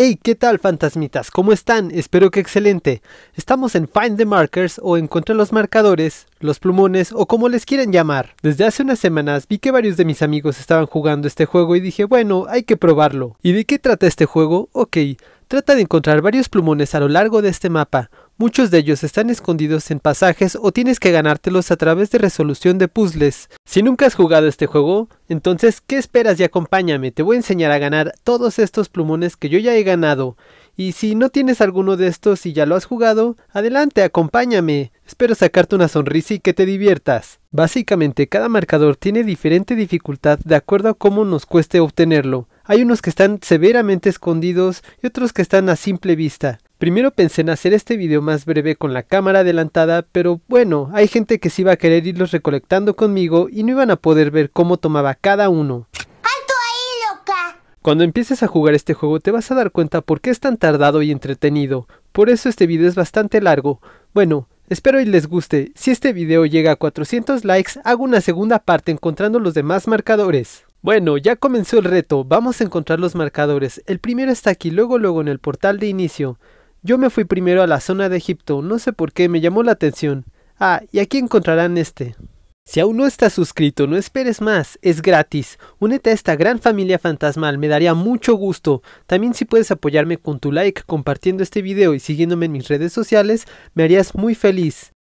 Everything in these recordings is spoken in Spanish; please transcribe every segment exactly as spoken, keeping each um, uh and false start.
Hey, ¿qué tal, fantasmitas? ¿Cómo están? Espero que excelente. Estamos en Find the Markers o Encontrar los marcadores, los plumones o como les quieran llamar. Desde hace unas semanas vi que varios de mis amigos estaban jugando este juego y dije, bueno, hay que probarlo. ¿Y de qué trata este juego? Ok, trata de encontrar varios plumones a lo largo de este mapa. Muchos de ellos están escondidos en pasajes o tienes que ganártelos a través de resolución de puzzles. Si nunca has jugado este juego, entonces ¿qué esperas? Y acompáñame, te voy a enseñar a ganar todos estos plumones que yo ya he ganado. Y si no tienes alguno de estos y ya lo has jugado, adelante, acompáñame. Espero sacarte una sonrisa y que te diviertas. Básicamente cada marcador tiene diferente dificultad de acuerdo a cómo nos cueste obtenerlo. Hay unos que están severamente escondidos y otros que están a simple vista. Primero pensé en hacer este video más breve con la cámara adelantada, pero bueno, hay gente que sí iba a querer irlos recolectando conmigo y no iban a poder ver cómo tomaba cada uno. ¡Alto ahí, loca! Cuando empieces a jugar este juego te vas a dar cuenta por qué es tan tardado y entretenido, por eso este video es bastante largo. Bueno, espero y les guste. Si este video llega a cuatrocientos likes, hago una segunda parte encontrando los demás marcadores. Bueno, ya comenzó el reto, vamos a encontrar los marcadores. El primero está aquí, luego luego en el portal de inicio. Yo me fui primero a la zona de Egipto, no sé por qué, me llamó la atención. Ah, y aquí encontrarán este. Si aún no estás suscrito, no esperes más, es gratis. Únete a esta gran familia fantasmal, me daría mucho gusto. También si puedes apoyarme con tu like, compartiendo este video y siguiéndome en mis redes sociales, me harías muy feliz.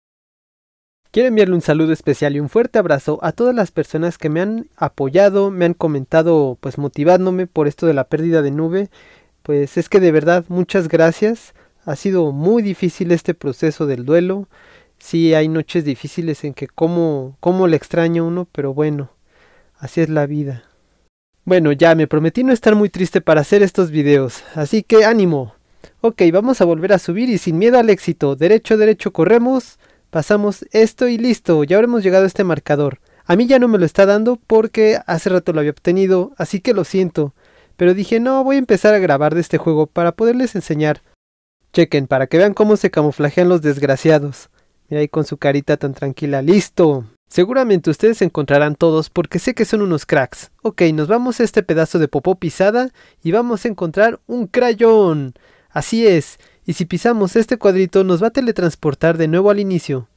Quiero enviarle un saludo especial y un fuerte abrazo a todas las personas que me han apoyado, me han comentado, pues motivándome por esto de la pérdida de nube. Pues es que de verdad, muchas gracias. Ha sido muy difícil este proceso del duelo. Sí, hay noches difíciles en que cómo, cómo le extraña uno, pero bueno, así es la vida. Bueno, ya me prometí no estar muy triste para hacer estos videos, así que ánimo. Ok, vamos a volver a subir y sin miedo al éxito. Derecho, derecho, corremos, pasamos esto y listo, ya habremos llegado a este marcador. A mí ya no me lo está dando porque hace rato lo había obtenido, así que lo siento. Pero dije, no, voy a empezar a grabar de este juego para poderles enseñar. Chequen, para que vean cómo se camuflajean los desgraciados. Mira ahí con su carita tan tranquila. ¡Listo! Seguramente ustedes se encontrarán todos porque sé que son unos cracks. Ok, nos vamos a este pedazo de popó pisada y vamos a encontrar un crayón. Así es. Y si pisamos este cuadrito nos va a teletransportar de nuevo al inicio.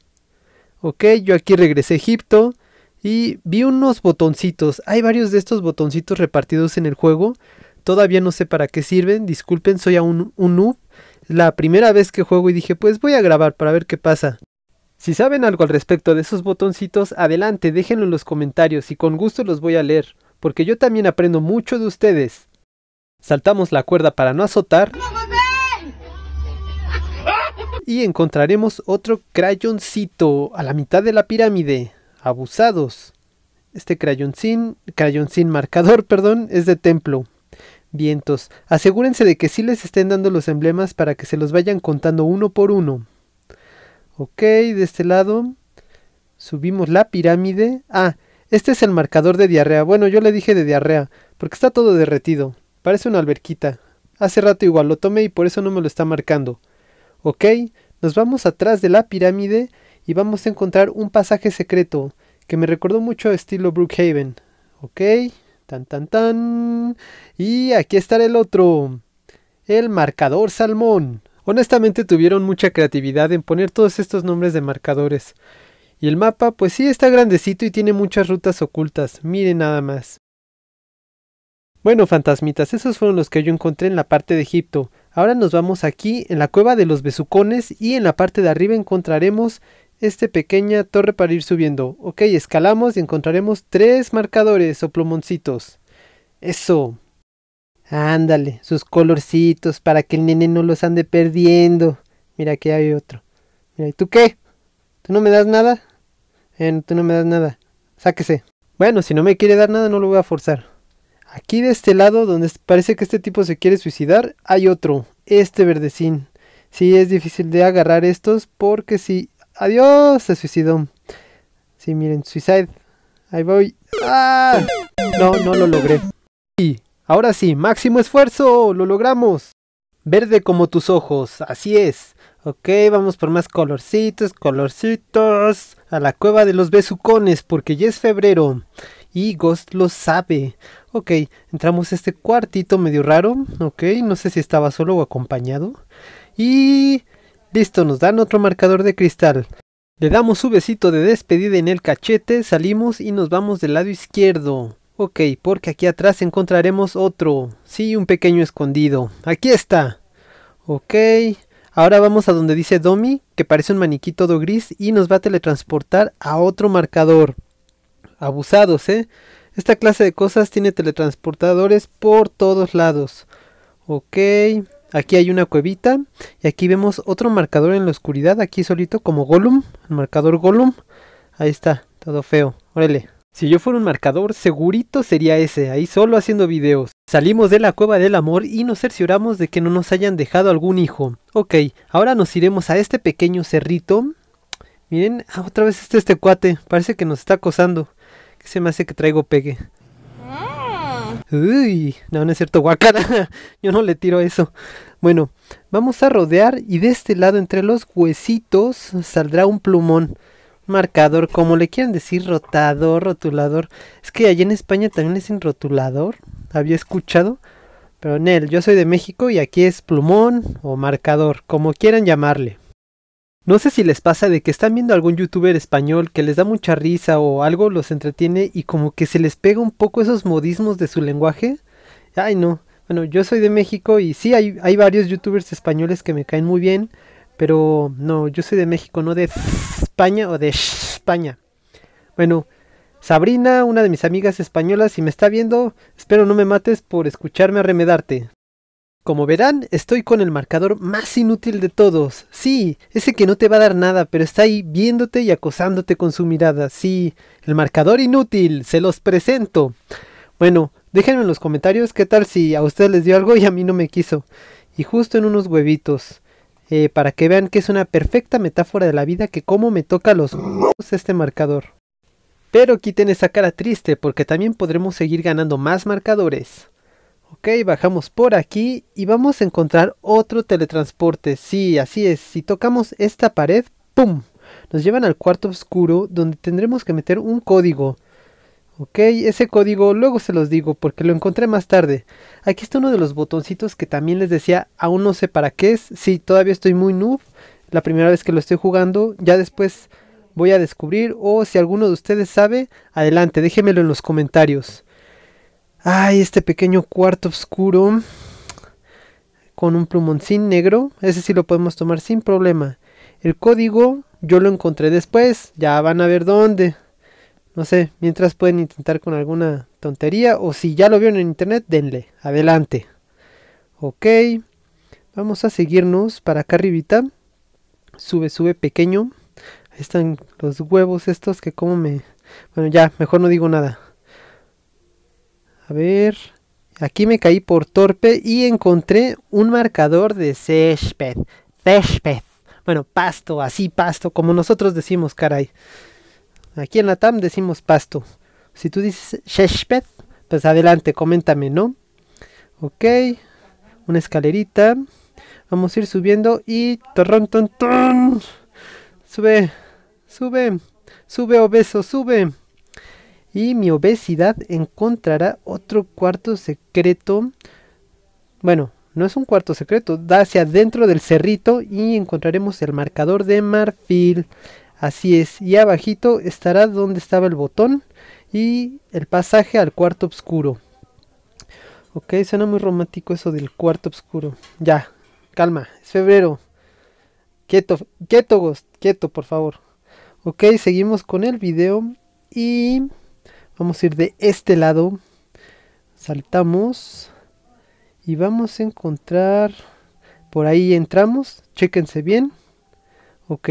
Ok, yo aquí regresé a Egipto y vi unos botoncitos. Hay varios de estos botoncitos repartidos en el juego. Todavía no sé para qué sirven. Disculpen, soy aún un noob. La primera vez que juego y dije, pues voy a grabar para ver qué pasa. Si saben algo al respecto de esos botoncitos, adelante, déjenlo en los comentarios y con gusto los voy a leer, porque yo también aprendo mucho de ustedes. Saltamos la cuerda para no azotar. Y encontraremos otro crayoncito a la mitad de la pirámide. Abusados. Este crayoncín, crayoncín marcador, perdón, es de templo. Vientos, asegúrense de que sí les estén dando los emblemas para que se los vayan contando uno por uno. Ok, de este lado subimos la pirámide. Ah, este es el marcador de diarrea. Bueno, yo le dije de diarrea porque está todo derretido, parece una alberquita. Hace rato igual lo tomé y por eso no me lo está marcando. Ok, nos vamos atrás de la pirámide y vamos a encontrar un pasaje secreto que me recordó mucho a estilo Brookhaven. Ok, tan tan tan, y aquí estará el otro, el marcador salmón. Honestamente tuvieron mucha creatividad en poner todos estos nombres de marcadores. Y el mapa pues sí está grandecito y tiene muchas rutas ocultas, miren nada más. Bueno fantasmitas, esos fueron los que yo encontré en la parte de Egipto. Ahora nos vamos aquí en la cueva de los besucones y en la parte de arriba encontraremos esta pequeña torre para ir subiendo. Ok, escalamos y encontraremos tres marcadores o plumoncitos. Eso. Ándale, sus colorcitos para que el nene no los ande perdiendo. Mira, aquí hay otro. Mira, ¿y tú qué? ¿Tú no me das nada? Eh, tú no me das nada. Sáquese. Bueno, si no me quiere dar nada, no lo voy a forzar. Aquí de este lado, donde parece que este tipo se quiere suicidar, hay otro. Este verdecín. Sí, es difícil de agarrar estos porque si... ¡Adiós! Se suicidó. Sí, miren, suicide. Ahí voy. ¡Ah! No, no lo logré. Y ahora sí, máximo esfuerzo. ¡Lo logramos! Verde como tus ojos. Así es. Ok, vamos por más colorcitos, colorcitos. A la cueva de los besucones porque ya es febrero. Y Ghost lo sabe. Ok, entramos a este cuartito medio raro. Ok, no sé si estaba solo o acompañado. Y listo, nos dan otro marcador de cristal. Le damos su besito de despedida en el cachete, salimos y nos vamos del lado izquierdo. Ok, porque aquí atrás encontraremos otro. Sí, un pequeño escondido. Aquí está. Ok, ahora vamos a donde dice Domi, que parece un maniquí todo gris, y nos va a teletransportar a otro marcador. Abusados, ¿eh? Esta clase de cosas tiene teletransportadores por todos lados. Ok, aquí hay una cuevita y aquí vemos otro marcador en la oscuridad, aquí solito como Gollum, el marcador Gollum. Ahí está, todo feo, órale. Si yo fuera un marcador, segurito sería ese, ahí solo haciendo videos. Salimos de la cueva del amor y nos cercioramos de que no nos hayan dejado algún hijo. Ok, ahora nos iremos a este pequeño cerrito. Miren, ah, otra vez este, este cuate, parece que nos está acosando. ¿Qué se me hace que traigo pegue? Uy, no, no es cierto, guácala, yo no le tiro eso. Bueno, vamos a rodear y de este lado entre los huesitos saldrá un plumón, marcador, como le quieran decir, rotador, rotulador. Es que allá en España también es en rotulador, había escuchado, pero en él, yo soy de México y aquí es plumón o marcador, como quieran llamarle. No sé si les pasa de que están viendo algún youtuber español que les da mucha risa o algo los entretiene y como que se les pega un poco esos modismos de su lenguaje. Ay no, bueno, yo soy de México y sí hay, hay varios youtubers españoles que me caen muy bien, pero no, yo soy de México, no de España o de España. Bueno, Sabrina, una de mis amigas españolas, si me está viendo, espero no me mates por escucharme arremedarte. Como verán, estoy con el marcador más inútil de todos. Sí, ese que no te va a dar nada, pero está ahí viéndote y acosándote con su mirada. Sí, el marcador inútil, se los presento. Bueno, déjenme en los comentarios qué tal si a ustedes les dio algo y a mí no me quiso. Y justo en unos huevitos. Eh, para que vean que es una perfecta metáfora de la vida que cómo me toca los huevos este marcador. Pero quiten esa cara triste porque también podremos seguir ganando más marcadores. Ok, bajamos por aquí y vamos a encontrar otro teletransporte. Sí, así es. Si tocamos esta pared, ¡pum! Nos llevan al cuarto oscuro donde tendremos que meter un código. Ok, ese código luego se los digo porque lo encontré más tarde. Aquí está uno de los botoncitos que también les decía, aún no sé para qué es. Sí, todavía estoy muy noob. La primera vez que lo estoy jugando, ya después voy a descubrir. O si alguno de ustedes sabe, adelante, déjenmelo en los comentarios. Ay, este pequeño cuarto oscuro con un plumoncín negro, ese sí lo podemos tomar sin problema. El código yo lo encontré después, ya van a ver dónde. No sé, mientras pueden intentar con alguna tontería o si ya lo vieron en internet, denle, adelante. Ok, vamos a seguirnos para acá arribita. Sube, sube pequeño. Ahí están los huevos estos que como me... Bueno, ya, mejor no digo nada. A ver, aquí me caí por torpe y encontré un marcador de césped, césped, bueno, pasto, así pasto, como nosotros decimos, caray. Aquí en la T A M decimos pasto. Si tú dices césped, pues adelante, coméntame, ¿no? Ok, una escalerita, vamos a ir subiendo y... ¡Torrón, ton, ton! Sube, sube, sube obeso, sube. Y mi obesidad encontrará otro cuarto secreto. Bueno, no es un cuarto secreto, da hacia adentro del cerrito y encontraremos el marcador de marfil. Así es, y abajito estará donde estaba el botón y el pasaje al cuarto oscuro. Ok, suena muy romántico eso del cuarto oscuro. Ya, calma, es febrero. Quieto, quieto, Ghost, quieto, por favor. Ok, seguimos con el video y... vamos a ir de este lado, saltamos y vamos a encontrar, por ahí entramos, chéquense bien. Ok,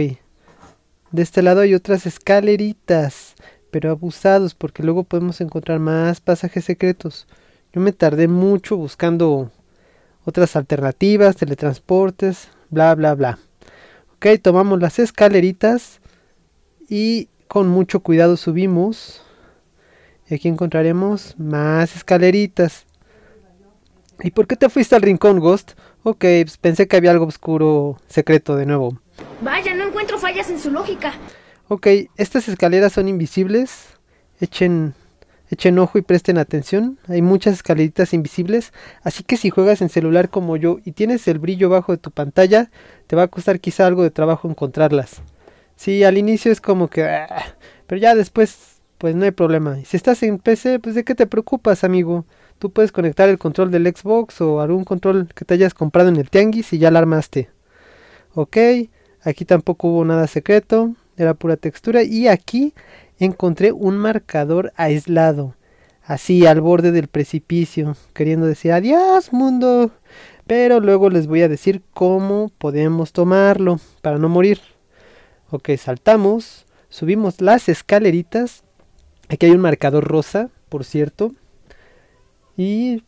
de este lado hay otras escaleritas, pero abusados porque luego podemos encontrar más pasajes secretos. Yo me tardé mucho buscando otras alternativas, teletransportes, bla bla bla. Ok, tomamos las escaleritas y con mucho cuidado subimos. Y aquí encontraremos más escaleritas. ¿Y por qué te fuiste al rincón, Ghost? Ok, pues pensé que había algo oscuro secreto de nuevo. Vaya, no encuentro fallas en su lógica. Ok, estas escaleras son invisibles. Echen, Echen ojo y presten atención, hay muchas escaleritas invisibles, así que si juegas en celular como yo y tienes el brillo bajo de tu pantalla, te va a costar quizá algo de trabajo encontrarlas. Sí, al inicio es como que... pero ya después, pues no hay problema. Y si estás en P C, pues ¿de qué te preocupas, amigo? Tú puedes conectar el control del Xbox o algún control que te hayas comprado en el tianguis y ya la armaste. Ok, aquí tampoco hubo nada secreto, era pura textura y aquí... encontré un marcador aislado, así al borde del precipicio, queriendo decir adiós mundo, pero luego les voy a decir cómo podemos tomarlo para no morir. Ok, saltamos, subimos las escaleritas, aquí hay un marcador rosa, por cierto, y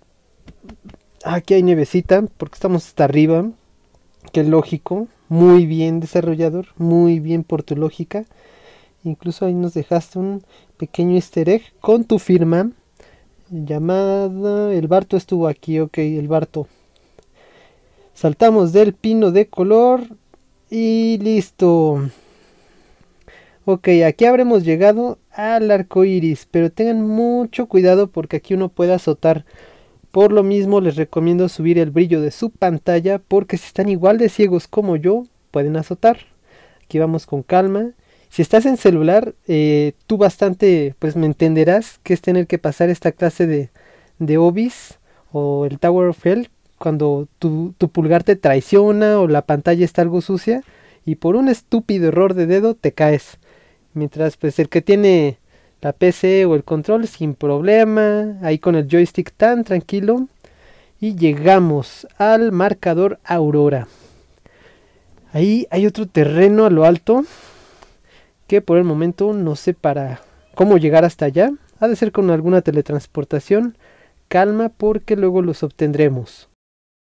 aquí hay nievecita, porque estamos hasta arriba, qué lógico, muy bien desarrollador, muy bien por tu lógica. Incluso ahí nos dejaste un pequeño easter egg con tu firma llamada... el Barto estuvo aquí, ok, el Barto. Saltamos del pino de color y listo. Ok, aquí habremos llegado al arco iris, pero tengan mucho cuidado porque aquí uno puede azotar. Por lo mismo les recomiendo subir el brillo de su pantalla porque si están igual de ciegos como yo, pueden azotar. Aquí vamos con calma. Si estás en celular, eh, tú bastante, pues me entenderás que es tener que pasar esta clase de, de obis o el Tower of Hell cuando tu, tu pulgar te traiciona o la pantalla está algo sucia y por un estúpido error de dedo te caes. Mientras pues el que tiene la P C o el control sin problema, ahí con el joystick tan tranquilo y llegamos al marcador Aurora. Ahí hay otro terreno a lo alto. Que por el momento no sé para cómo llegar hasta allá, ha de ser con alguna teletransportación, calma porque luego los obtendremos.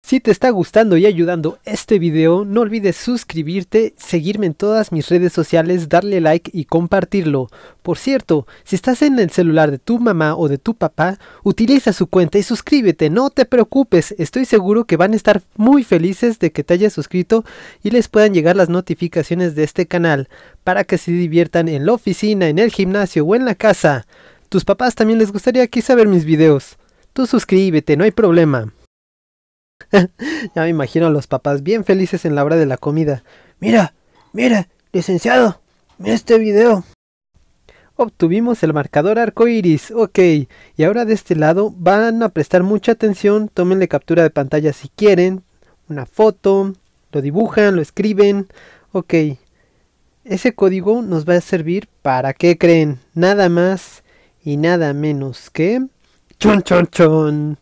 Si te está gustando y ayudando este video, no olvides suscribirte, seguirme en todas mis redes sociales, darle like y compartirlo. Por cierto, si estás en el celular de tu mamá o de tu papá, utiliza su cuenta y suscríbete, no te preocupes, estoy seguro que van a estar muy felices de que te hayas suscrito y les puedan llegar las notificaciones de este canal, para que se diviertan en la oficina, en el gimnasio o en la casa. Tus papás también les gustaría quizá ver mis videos. Tú suscríbete, no hay problema. Ya me imagino a los papás bien felices en la hora de la comida. Mira, mira, licenciado, mira este video. Obtuvimos el marcador arcoiris, ok, y ahora de este lado van a prestar mucha atención, tómenle captura de pantalla si quieren, una foto, lo dibujan, lo escriben, ok. Ese código nos va a servir para que creen, nada más y nada menos que... chon chon chon,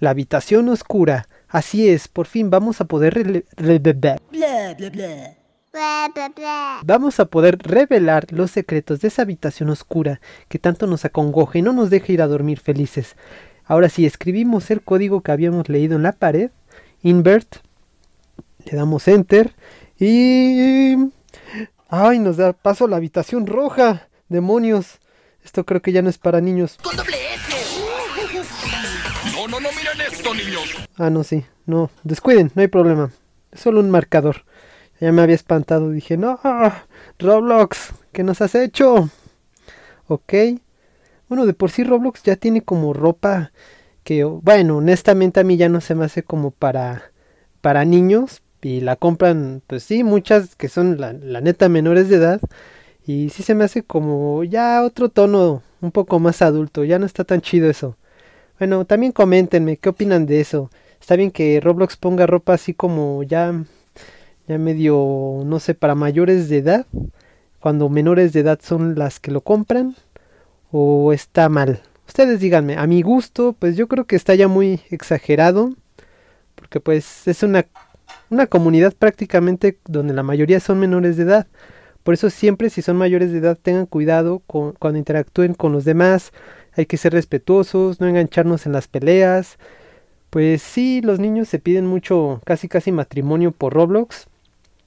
la habitación oscura. Así es, por fin vamos a poder vamos a poder revelar los secretos de esa habitación oscura que tanto nos acongoja y no nos deja ir a dormir felices. Ahora sí, escribimos el código que habíamos leído en la pared, invert, le damos enter y... ¡ay! Nos da paso a la habitación roja, demonios, esto creo que ya no es para niños. ¡Con doble S! No, no, no, miren esto, niños. Ah, no, sí, no, descuiden, no hay problema. Es solo un marcador. Ya me había espantado, dije, no, Roblox, ¿qué nos has hecho? Ok. Bueno, de por sí Roblox ya tiene como ropa que, bueno, honestamente a mí ya no se me hace como para, para niños. Y la compran, pues sí, muchas que son la, la neta menores de edad. Y sí se me hace como ya otro tono un poco más adulto, ya no está tan chido eso. Bueno, también coméntenme, ¿qué opinan de eso? Está bien que Roblox ponga ropa así como ya, ya medio, no sé, para mayores de edad, cuando menores de edad son las que lo compran, ¿o está mal? Ustedes díganme, a mi gusto, pues yo creo que está ya muy exagerado, porque pues es una, una comunidad prácticamente donde la mayoría son menores de edad, por eso siempre si son mayores de edad tengan cuidado con, cuando interactúen con los demás. Hay que ser respetuosos, no engancharnos en las peleas. Pues sí, los niños se piden mucho, casi casi matrimonio por Roblox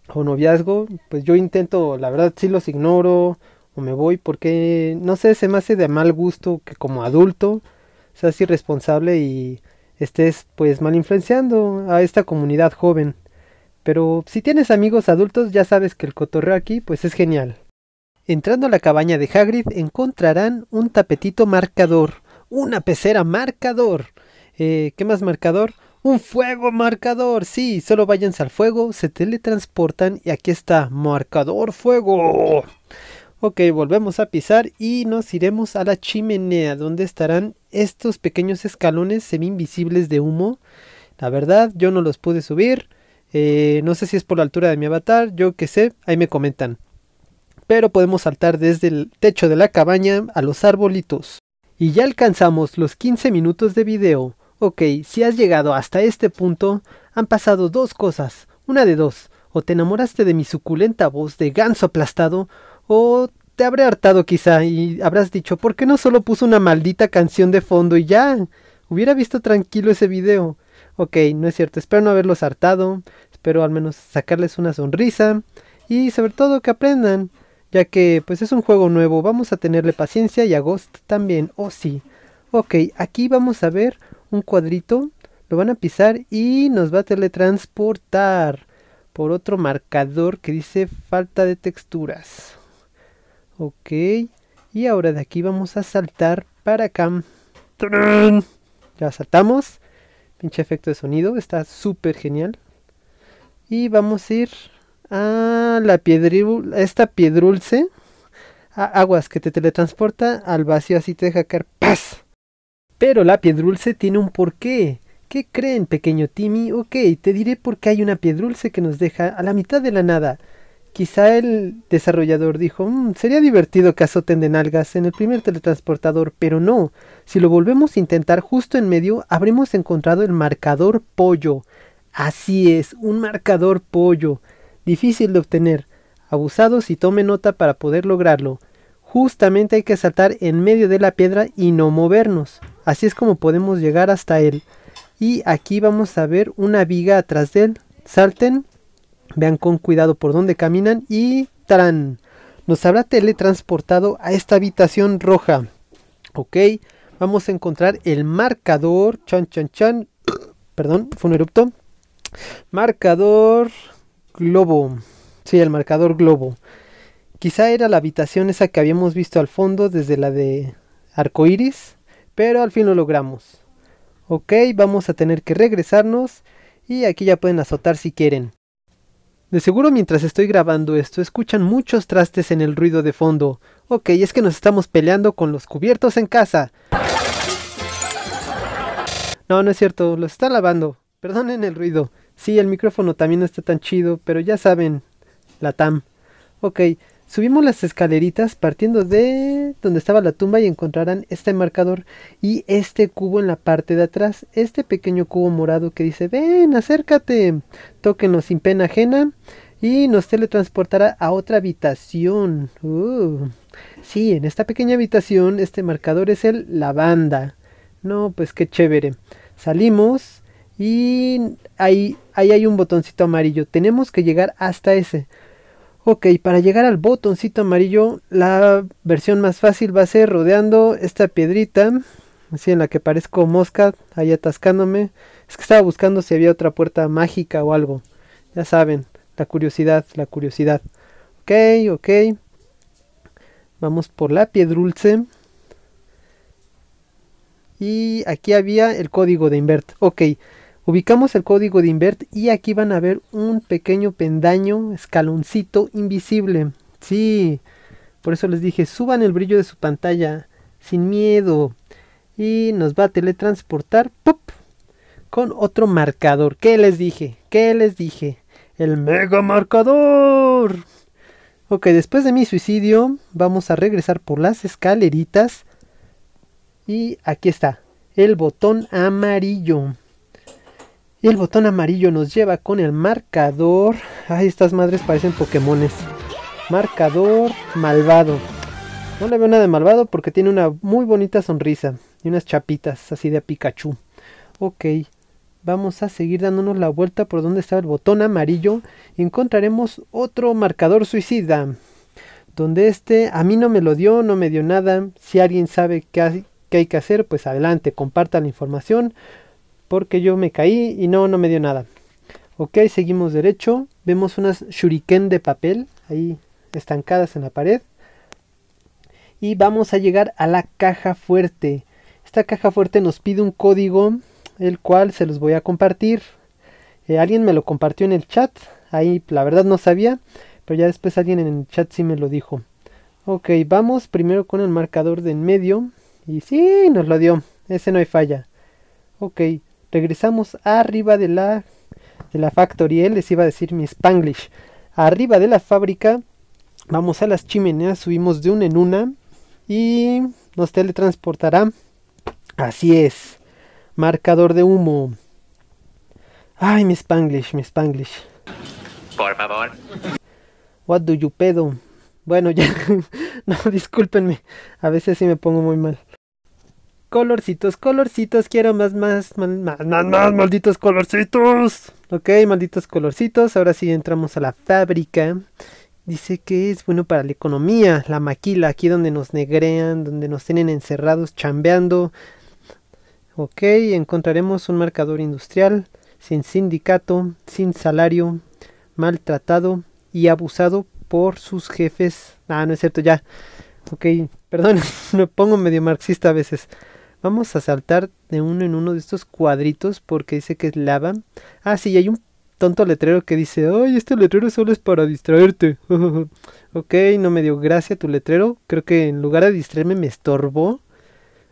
o noviazgo. Pues yo intento, la verdad sí los ignoro o me voy porque, no sé, se me hace de mal gusto que como adulto seas irresponsable y estés pues mal influenciando a esta comunidad joven. Pero si tienes amigos adultos ya sabes que el cotorreo aquí pues es genial. Entrando a la cabaña de Hagrid encontrarán un tapetito marcador, una pecera marcador. Eh, ¿Qué más marcador? ¡Un fuego marcador! Sí, solo váyanse al fuego, se teletransportan y aquí está, marcador fuego. Ok, volvemos a pisar y nos iremos a la chimenea, donde estarán estos pequeños escalones semi-invisibles de humo. La verdad, yo no los pude subir, eh, no sé si es por la altura de mi avatar, yo qué sé, ahí me comentan. Pero podemos saltar desde el techo de la cabaña a los arbolitos. Y ya alcanzamos los quince minutos de video. Ok, si has llegado hasta este punto, han pasado dos cosas, una de dos, o te enamoraste de mi suculenta voz de ganso aplastado, o te habré hartado quizá y habrás dicho, ¿por qué no solo puso una maldita canción de fondo y ya? Hubiera visto tranquilo ese video. Ok, no es cierto, espero no haberlos hartado, espero al menos sacarles una sonrisa, y sobre todo que aprendan, ya que pues es un juego nuevo, vamos a tenerle paciencia y a Ghost también, oh sí. Ok, aquí vamos a ver un cuadrito, lo van a pisar y nos va a teletransportar por otro marcador que dice falta de texturas. Ok, y ahora de aquí vamos a saltar para acá. ¡Tarán! Ya saltamos, pinche efecto de sonido, está súper genial. Y vamos a ir a la piedrul, a esta piedrulce, a aguas, que te teletransporta al vacío, así te deja caer, ¡paz! Pero la piedrulce tiene un porqué. ¿Qué creen, pequeño Timmy? Ok, te diré por qué hay una piedrulce que nos deja a la mitad de la nada. Quizá el desarrollador dijo, mmm, sería divertido que azoten de nalgas en el primer teletransportador, pero no. Si lo volvemos a intentar justo en medio, habremos encontrado el marcador pollo. Así es, un marcador pollo. Difícil de obtener. Abusados y tomen nota para poder lograrlo. Justamente hay que saltar en medio de la piedra y no movernos. Así es como podemos llegar hasta él. Y aquí vamos a ver una viga atrás de él. Salten, vean con cuidado por donde caminan y ¡tarán! Nos habrá teletransportado a esta habitación roja. Ok, vamos a encontrar el marcador. Chan, chan, chan. Perdón, fue un erupto. Marcador globo. Sí, el marcador globo. Quizá era la habitación esa que habíamos visto al fondo desde la de arcoiris, pero al fin lo logramos. Ok, vamos a tener que regresarnos y aquí ya pueden azotar si quieren. De seguro mientras estoy grabando esto escuchan muchos trastes en el ruido de fondo. Ok, es que nos estamos peleando con los cubiertos en casa. No, no es cierto, los están lavando. Perdonen el ruido. Sí, el micrófono también no está tan chido, pero ya saben, la T A M. Ok. Subimos las escaleritas partiendo de donde estaba la tumba y encontrarán este marcador y este cubo en la parte de atrás. Este pequeño cubo morado que dice, ven, acércate, tóquenos sin pena ajena y nos teletransportará a otra habitación. Uh. Sí, en esta pequeña habitación este marcador es el lavanda. No, pues qué chévere. Salimos y ahí, ahí hay un botoncito amarillo. Tenemos que llegar hasta ese. Ok, para llegar al botoncito amarillo, la versión más fácil va a ser rodeando esta piedrita, así en la que parezco mosca, ahí atascándome. Es que estaba buscando si había otra puerta mágica o algo. Ya saben, la curiosidad, la curiosidad. Ok, ok. Vamos por la piedrulce. Y aquí había el código de invert. Ok. Ubicamos el código de invert y aquí van a ver un pequeño pendaño, escaloncito invisible. Sí, por eso les dije, suban el brillo de su pantalla, sin miedo. Y nos va a teletransportar, ¡pup!, con otro marcador. ¿Qué les dije? ¿Qué les dije? ¡El mega marcador! Ok, después de mi suicidio, vamos a regresar por las escaleritas. Y aquí está, el botón amarillo. Y el botón amarillo nos lleva con el marcador. Ay, estas madres parecen Pokémones. Marcador malvado. No le veo nada de malvado porque tiene una muy bonita sonrisa. Y unas chapitas así de Pikachu. Ok. Vamos a seguir dándonos la vuelta por donde estaba el botón amarillo. Y encontraremos otro marcador suicida. Donde este a mí no me lo dio, no me dio nada. Si alguien sabe qué hay, qué hay que hacer, pues adelante, comparta la información. Porque yo me caí y no, no me dio nada. Ok, seguimos derecho. Vemos unas shuriken de papel ahí estancadas en la pared. y vamos a llegar a la caja fuerte. Esta caja fuerte nos pide un código, el cual se los voy a compartir. Eh, alguien me lo compartió en el chat, ahí la verdad no sabía, pero ya después alguien en el chat sí me lo dijo. Ok, vamos primero con el marcador de en medio. Y sí, nos lo dio. Ese no hay falla. Ok, regresamos arriba de la, de la factoría. Les iba a decir mi Spanglish. Arriba de la fábrica. Vamos a las chimeneas. Subimos de una en una. Y nos teletransportará. Así es. Marcador de humo. Ay, mi Spanglish, mi Spanglish. Por favor. What do you pedo? Bueno, ya, no, discúlpenme, a veces sí me pongo muy mal. Colorcitos, colorcitos, quiero más, más, más, más, más, más, malditos colorcitos. Ok, malditos colorcitos, ahora sí entramos a la fábrica. Dice que es bueno para la economía, la maquila, aquí donde nos negrean, donde nos tienen encerrados, chambeando. Ok, encontraremos un marcador industrial, sin sindicato, sin salario, maltratado y abusado por sus jefes. Ah, no es cierto, ya. Ok, perdón, me pongo medio marxista a veces. Vamos a saltar de uno en uno de estos cuadritos porque dice que es lava. Ah, sí, hay un tonto letrero que dice, ay, este letrero solo es para distraerte. Ok, no me dio gracia tu letrero. Creo que en lugar de distraerme me estorbó.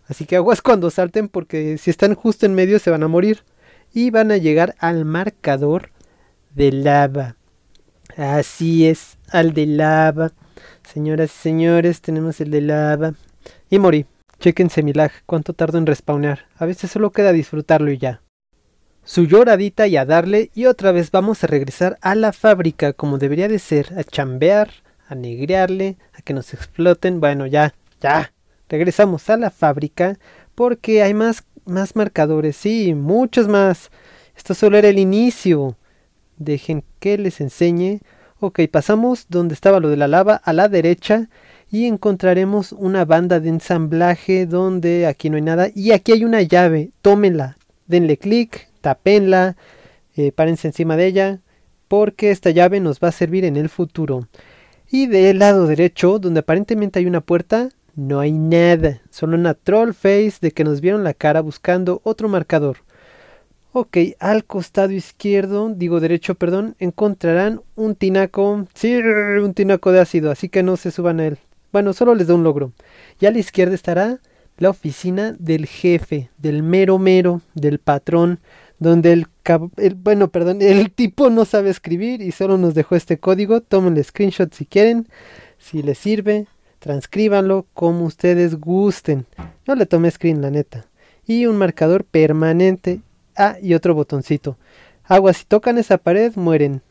Así que aguas cuando salten porque si están justo en medio se van a morir. Y van a llegar al marcador de lava. Así es, al de lava. Señoras y señores, tenemos el de lava. Y morí. Chéquense mi lag, cuánto tardo en respawnear. A veces solo queda disfrutarlo y ya. Su lloradita y a darle. Y otra vez vamos a regresar a la fábrica, como debería de ser. A chambear, a negrearle, a que nos exploten. Bueno, ya, ya. Regresamos a la fábrica porque hay más, más marcadores. Sí, muchos más. Esto solo era el inicio. Dejen que les enseñe. Ok, pasamos donde estaba lo de la lava a la derecha y encontraremos una banda de ensamblaje donde aquí no hay nada y aquí hay una llave, tómenla, denle clic, tapenla, eh, párense encima de ella porque esta llave nos va a servir en el futuro. Y del lado derecho, donde aparentemente hay una puerta, no hay nada, solo una troll face de que nos vieron la cara buscando otro marcador. Ok, al costado izquierdo, digo derecho, perdón, encontrarán un tinaco, sí, un tinaco de ácido, así que no se suban a él. Bueno, solo les da un logro. Y a la izquierda estará la oficina del jefe, del mero mero, del patrón, donde el, el bueno, perdón, el tipo no sabe escribir y solo nos dejó este código. Tomen el screenshot si quieren, si les sirve, transcríbanlo como ustedes gusten. No le tomé screen, la neta. Y un marcador permanente. Ah, y otro botoncito. Agua, si tocan esa pared, mueren.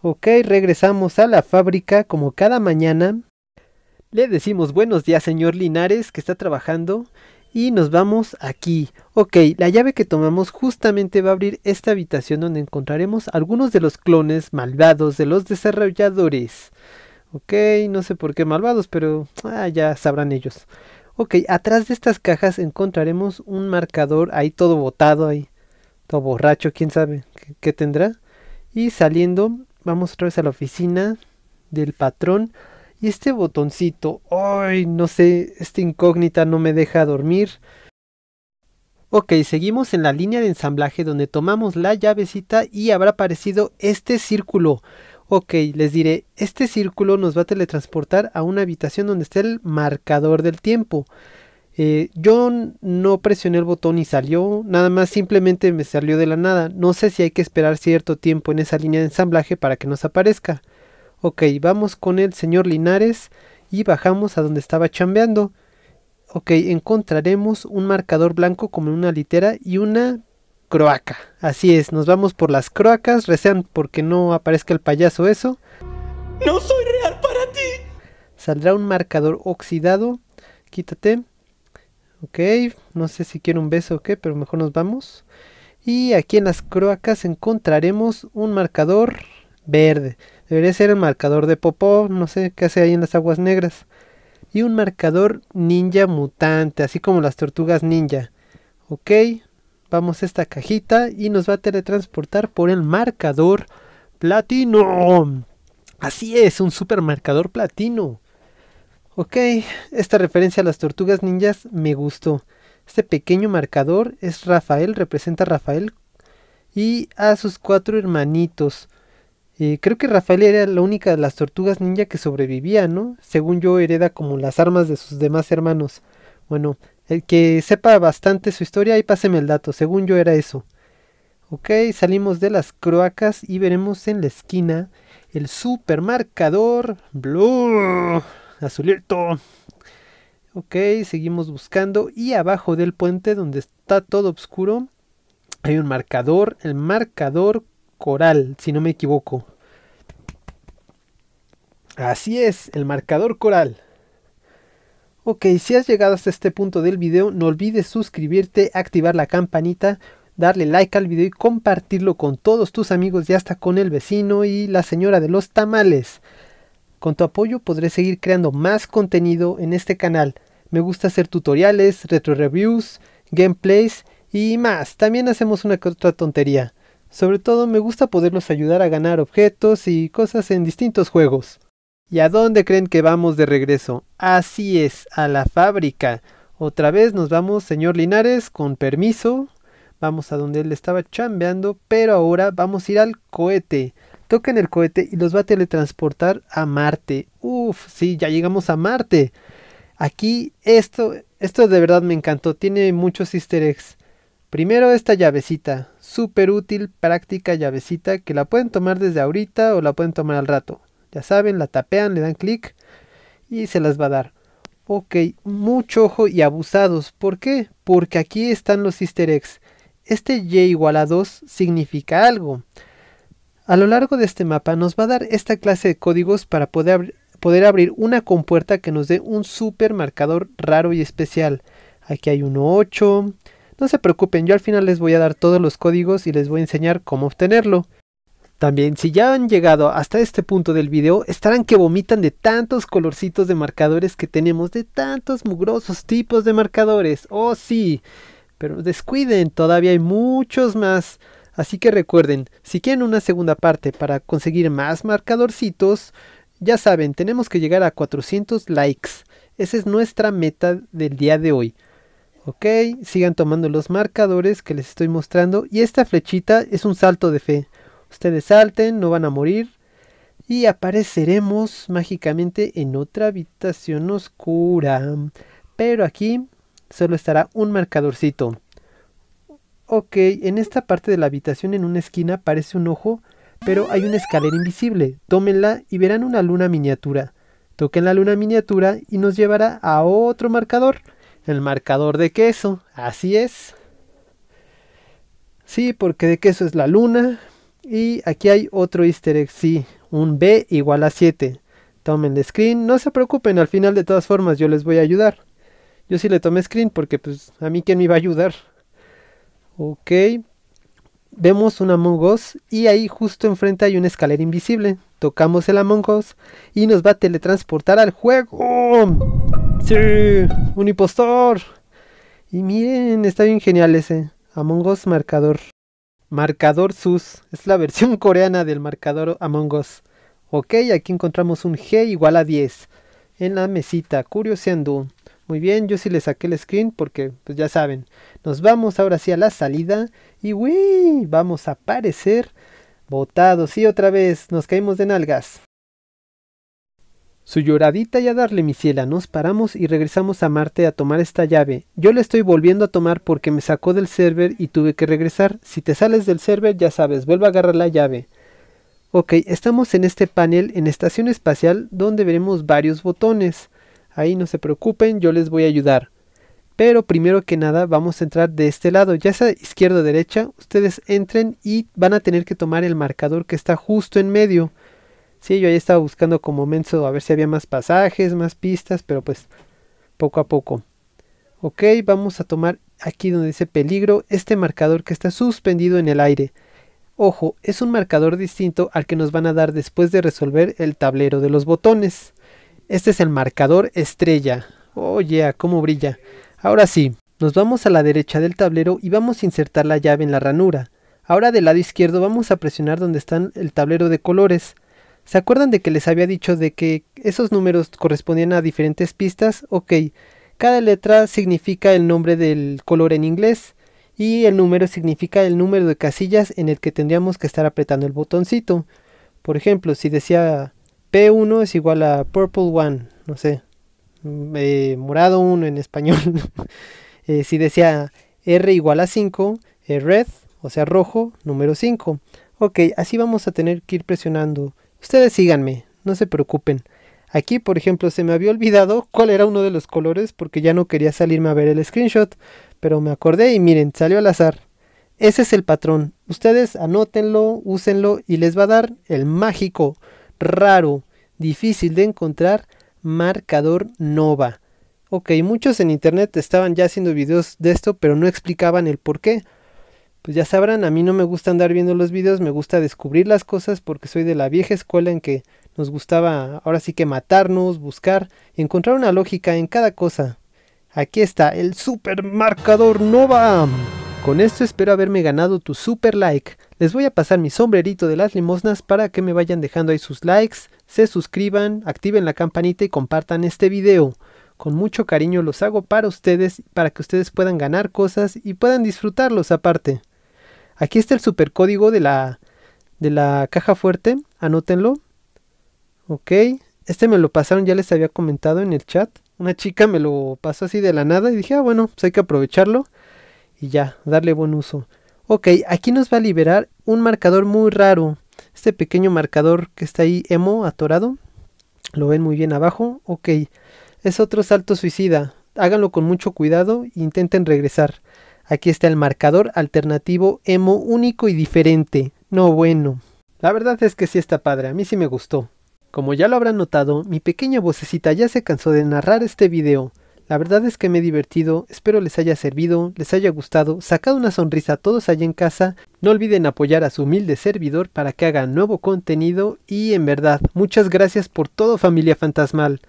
Ok, regresamos a la fábrica como cada mañana. Le decimos buenos días, señor Linares, que está trabajando. Y nos vamos aquí. Ok, la llave que tomamos justamente va a abrir esta habitación donde encontraremos algunos de los clones malvados de los desarrolladores. Ok, no sé por qué malvados, pero ah, ya sabrán ellos. Ok, atrás de estas cajas encontraremos un marcador ahí todo botado ahí. Todo borracho, quién sabe qué, qué tendrá. Y saliendo, vamos otra vez a la oficina del patrón. Y este botoncito, ay, no sé, esta incógnita no me deja dormir. Ok, seguimos en la línea de ensamblaje donde tomamos la llavecita y habrá aparecido este círculo. Ok, les diré, este círculo nos va a teletransportar a una habitación donde está el marcador del tiempo. Eh, yo no presioné el botón y salió, nada más simplemente me salió de la nada. No sé si hay que esperar cierto tiempo en esa línea de ensamblaje para que nos aparezca. Ok, vamos con el señor Linares y bajamos a donde estaba chambeando. Ok, encontraremos un marcador blanco como una litera y una croaca, así es, nos vamos por las croacas, recean porque no aparezca el payaso eso. ¡No soy real para ti! Saldrá un marcador oxidado, quítate. Ok, no sé si quiero un beso o qué, pero mejor nos vamos. Y aquí en las croacas encontraremos un marcador verde, debería ser el marcador de popó, no sé qué hace ahí en las aguas negras. Y un marcador ninja mutante, así como las tortugas ninja. Ok, vamos a esta cajita y nos va a teletransportar por el marcador platino. Así es, un super marcador platino. Ok, esta referencia a las tortugas ninjas me gustó. Este pequeño marcador es Rafael, representa a Rafael y a sus cuatro hermanitos. Eh, creo que Rafael era la única de las tortugas ninja que sobrevivía, ¿no? Según yo, hereda como las armas de sus demás hermanos. Bueno, el que sepa bastante su historia, ahí páseme el dato. Según yo era eso. Ok, salimos de las cloacas y veremos en la esquina el supermarcador blue. Azulito. Ok, seguimos buscando y abajo del puente donde está todo oscuro hay un marcador, el marcador coral, si no me equivoco. Así es, el marcador coral. Ok, si has llegado hasta este punto del video, no olvides suscribirte, activar la campanita, darle like al video y compartirlo con todos tus amigos y hasta con el vecino y la señora de los tamales. Con tu apoyo podré seguir creando más contenido en este canal. Me gusta hacer tutoriales, retro reviews, gameplays y más. También hacemos una que otra tontería. Sobre todo me gusta poderlos ayudar a ganar objetos y cosas en distintos juegos. ¿Y a dónde creen que vamos de regreso? Así es, a la fábrica. Otra vez nos vamos, señor Linares, con permiso. Vamos a donde él estaba chambeando, pero ahora vamos a ir al cohete. Tocan el cohete y los va a teletransportar a Marte. Uf, sí, ya llegamos a Marte. Aquí, esto, esto de verdad me encantó. Tiene muchos easter eggs. Primero esta llavecita. Súper útil, práctica llavecita que la pueden tomar desde ahorita o la pueden tomar al rato. Ya saben, la tapean, le dan clic y se las va a dar. Ok, mucho ojo y abusados. ¿Por qué? Porque aquí están los easter eggs. Este Y igual a dos significa algo. A lo largo de este mapa nos va a dar esta clase de códigos para poder, abri- poder abrir una compuerta que nos dé un super marcador raro y especial. Aquí hay uno ocho. No se preocupen, yo al final les voy a dar todos los códigos y les voy a enseñar cómo obtenerlo. También, si ya han llegado hasta este punto del video, estarán que vomitan de tantos colorcitos de marcadores que tenemos, de tantos mugrosos tipos de marcadores. ¡Oh sí! Pero descuiden, todavía hay muchos más. Así que recuerden, si quieren una segunda parte para conseguir más marcadorcitos, ya saben, tenemos que llegar a cuatrocientos likes. Esa es nuestra meta del día de hoy. Ok, sigan tomando los marcadores que les estoy mostrando. Y esta flechita es un salto de fe. Ustedes salten, no van a morir. Y apareceremos mágicamente en otra habitación oscura. Pero aquí solo estará un marcadorcito. Ok, en esta parte de la habitación en una esquina parece un ojo, pero hay una escalera invisible. Tómenla y verán una luna miniatura. Toquen la luna miniatura y nos llevará a otro marcador. El marcador de queso, así es. Sí, porque de queso es la luna. Y aquí hay otro easter egg, sí, un B igual a siete. Tomen el screen, no se preocupen, al final de todas formas yo les voy a ayudar. Yo sí le tomé screen porque pues a mí quién me iba a ayudar. Ok, vemos un Among Us y ahí justo enfrente hay una escalera invisible. Tocamos el Among Us y nos va a teletransportar al juego. ¡Sí! ¡Un impostor! Y miren, está bien genial ese Among Us marcador. Marcador sus, es la versión coreana del marcador Among Us. Ok, aquí encontramos un G igual a diez en la mesita, curioseando. Muy bien, yo sí le saqué el screen porque pues ya saben. Nos vamos ahora sí a la salida y ¡uy! Vamos a aparecer botados y otra vez nos caímos de nalgas. Su lloradita y a darle mi ciela, nos paramos y regresamos a Marte a tomar esta llave. Yo la estoy volviendo a tomar porque me sacó del server y tuve que regresar. Si te sales del server ya sabes, vuelve a agarrar la llave. Ok, estamos en este panel en estación espacial donde veremos varios botones. Ahí no se preocupen, yo les voy a ayudar. Pero primero que nada vamos a entrar de este lado, ya sea izquierda o derecha. Ustedes entren y van a tener que tomar el marcador que está justo en medio. Sí, yo ahí estaba buscando como menso a ver si había más pasajes, más pistas, pero pues poco a poco. Ok, vamos a tomar aquí donde dice peligro, este marcador que está suspendido en el aire. Ojo, es un marcador distinto al que nos van a dar después de resolver el tablero de los botones. Este es el marcador estrella. Oh yeah, cómo brilla. Ahora sí, nos vamos a la derecha del tablero y vamos a insertar la llave en la ranura. Ahora del lado izquierdo vamos a presionar donde está el tablero de colores. ¿Se acuerdan de que les había dicho de que esos números correspondían a diferentes pistas? Ok, cada letra significa el nombre del color en inglés y el número significa el número de casillas en el que tendríamos que estar apretando el botoncito. Por ejemplo, si decía P uno es igual a Purple uno, no sé, eh, Morado uno en español. eh, si decía R igual a cinco, eh, Red, o sea rojo, número cinco. Ok, así vamos a tener que ir presionando. Ustedes síganme, no se preocupen. Aquí, por ejemplo, se me había olvidado cuál era uno de los colores porque ya no quería salirme a ver el screenshot, pero me acordé y miren, salió al azar. Ese es el patrón. Ustedes anótenlo, úsenlo y les va a dar el mágico, raro, difícil de encontrar marcador nova. Ok, muchos en internet estaban ya haciendo videos de esto, pero no explicaban el por qué. Pues ya sabrán, a mí no me gusta andar viendo los videos, me gusta descubrir las cosas porque soy de la vieja escuela en que nos gustaba ahora sí que matarnos, buscar, encontrar una lógica en cada cosa. Aquí está, el super marcador nova. Con esto espero haberme ganado tu super like. Les voy a pasar mi sombrerito de las limosnas para que me vayan dejando ahí sus likes, se suscriban, activen la campanita y compartan este video. Con mucho cariño los hago para ustedes, para que ustedes puedan ganar cosas y puedan disfrutarlos aparte. Aquí está el supercódigo de la, de la caja fuerte, anótenlo. Ok, este me lo pasaron, ya les había comentado en el chat. Una chica me lo pasó así de la nada y dije, ah bueno, pues hay que aprovecharlo y ya, darle buen uso. Ok, aquí nos va a liberar un marcador muy raro. Este pequeño marcador que está ahí, emo, atorado. Lo ven muy bien abajo. Ok, es otro salto suicida. Háganlo con mucho cuidado e intenten regresar. Aquí está el marcador alternativo emo único y diferente. No, bueno. La verdad es que sí está padre, a mí sí me gustó. Como ya lo habrán notado, mi pequeña vocecita ya se cansó de narrar este video. La verdad es que me he divertido, espero les haya servido, les haya gustado, sacado una sonrisa a todos allá en casa. No olviden apoyar a su humilde servidor para que haga nuevo contenido y en verdad, muchas gracias por todo, familia fantasmal.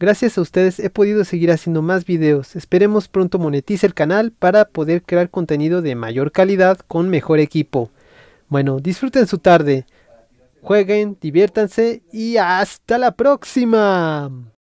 Gracias a ustedes he podido seguir haciendo más videos, esperemos pronto monetice el canal para poder crear contenido de mayor calidad con mejor equipo. Bueno, disfruten su tarde. Jueguen, diviértanse y hasta la próxima.